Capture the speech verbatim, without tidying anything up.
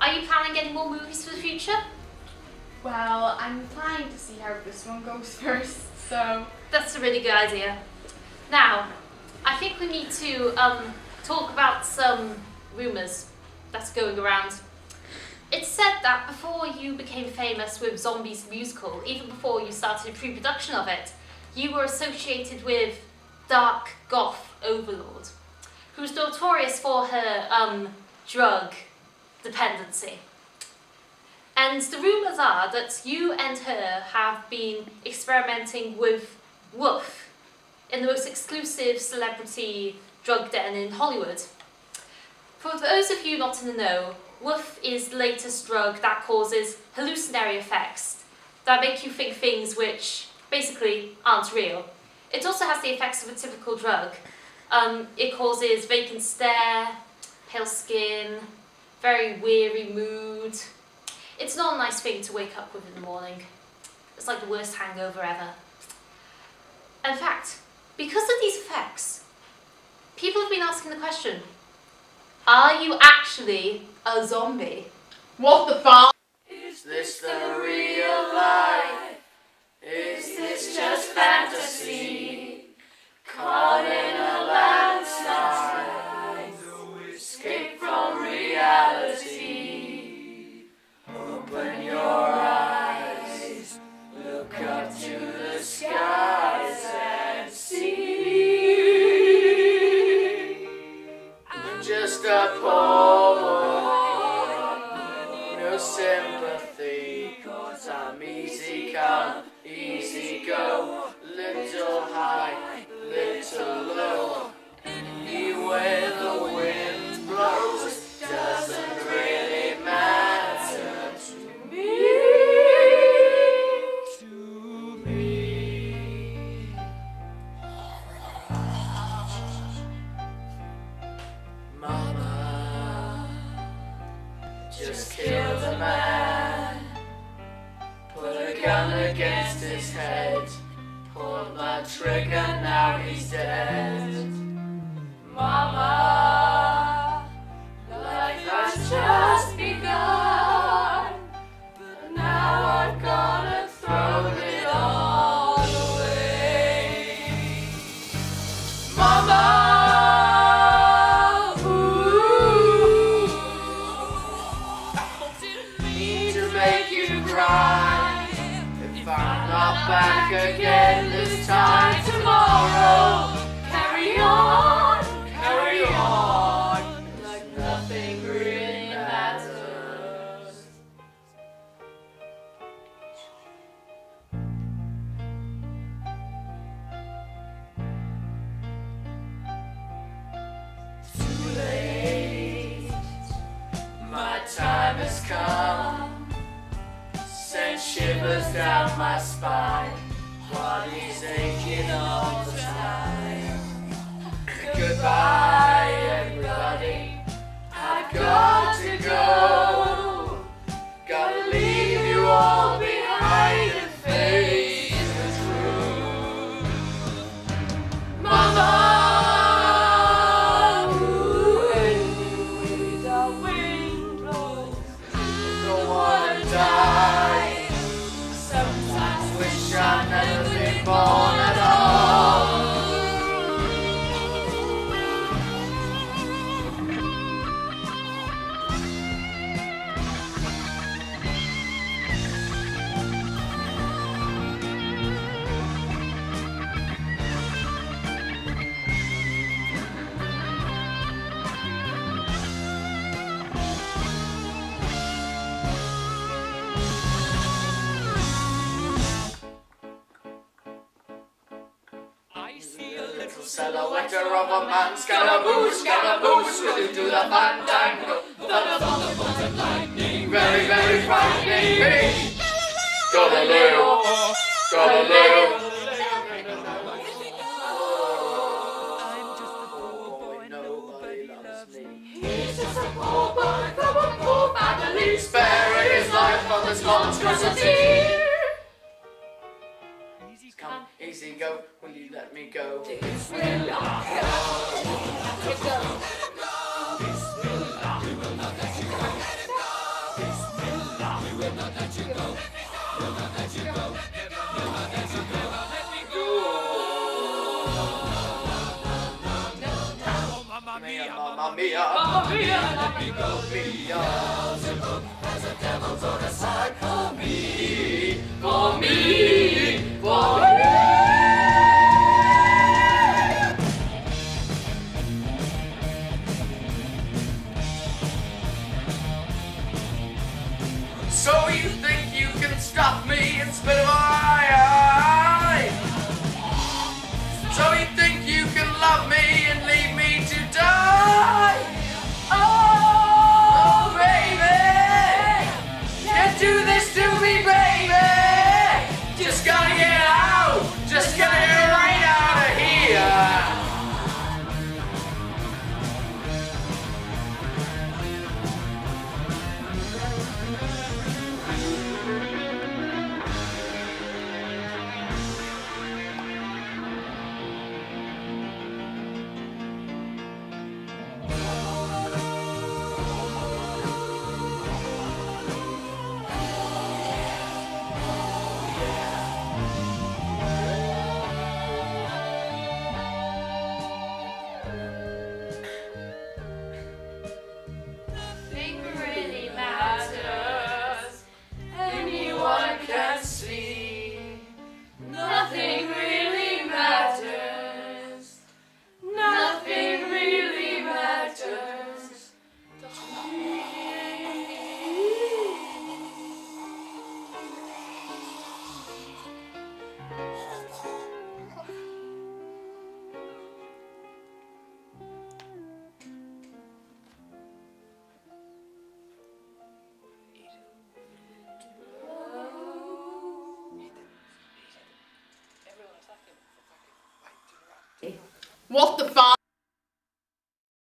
Are you planning any more movies for the future? Well, I'm planning to see how this one goes first, so... That's a really good idea. Now, I think we need to um, talk about some rumours that's going around. It's said that before you became famous with Zombies Musical, even before you started pre-production of it, you were associated with Dark Goth Overlord, who's notorious for her um, drug dependency. And the rumours are that you and her have been experimenting with WoLF in the most exclusive celebrity drug den in Hollywood. For those of you not in the know, WoLF is the latest drug that causes hallucinatory effects that make you think things which basically aren't real. It also has the effects of a typical drug. Um, it causes vacant stare, pale skin, very weary mood. It's not a nice thing to wake up with in the morning. It's like the worst hangover ever. In fact, because of these effects, people have been asking the question, are you actually a zombie? What the fuck? Is this the real life? Is this just fantasy? Caught in a landslide, no escape from reality. Open your eyes, look up to the skies and see. I'm just a poor boy, no sympathy, 'cause I'm easy come, easy go, little high, little low. Anywhere the wind blows doesn't really matter to me. To me. Mama just killed a man, put a gun against his head, pulled my trigger, now he's dead. Mama, life has just begun, but now I've gotta throw it all away. Mama, ooh, I didn't mean to make you cry. I'm not back again this time tomorrow. Carry on, carry on, like nothing really matters. Too late, my time has come. Send shivers down my spine, body's aching all the time. Goodbye everybody, I've got to go. Gotta leave you all behind and face the truth. Mama! Silhouette of a man, Scaramouche, Scaramouche, will you do the fandango? Thunder, thunderbolt and lightning, very, very frightening me. Galileo, Galileo. I'm just a poor boy, nobody loves me. He's just a poor boy from a poor family, sparing his life from this monstrosity. Come, easy go, will you let me go? This will not go, let it go. This will not, we will not let you go. not let you go. Will not let you go. Will not let you go. Let me go. No, no, no, no, no, no. Oh, mamma mia, mamma mia, mamma mia, let me go. Beelzebub has a devil's on his side. For me, for me, for me. So you think you can stop me in spite of my eye? So you think you can love me and leave me to die? Oh, baby, can't do this to me, baby. Just gotta get out, just gotta get right out of here. What the fuck?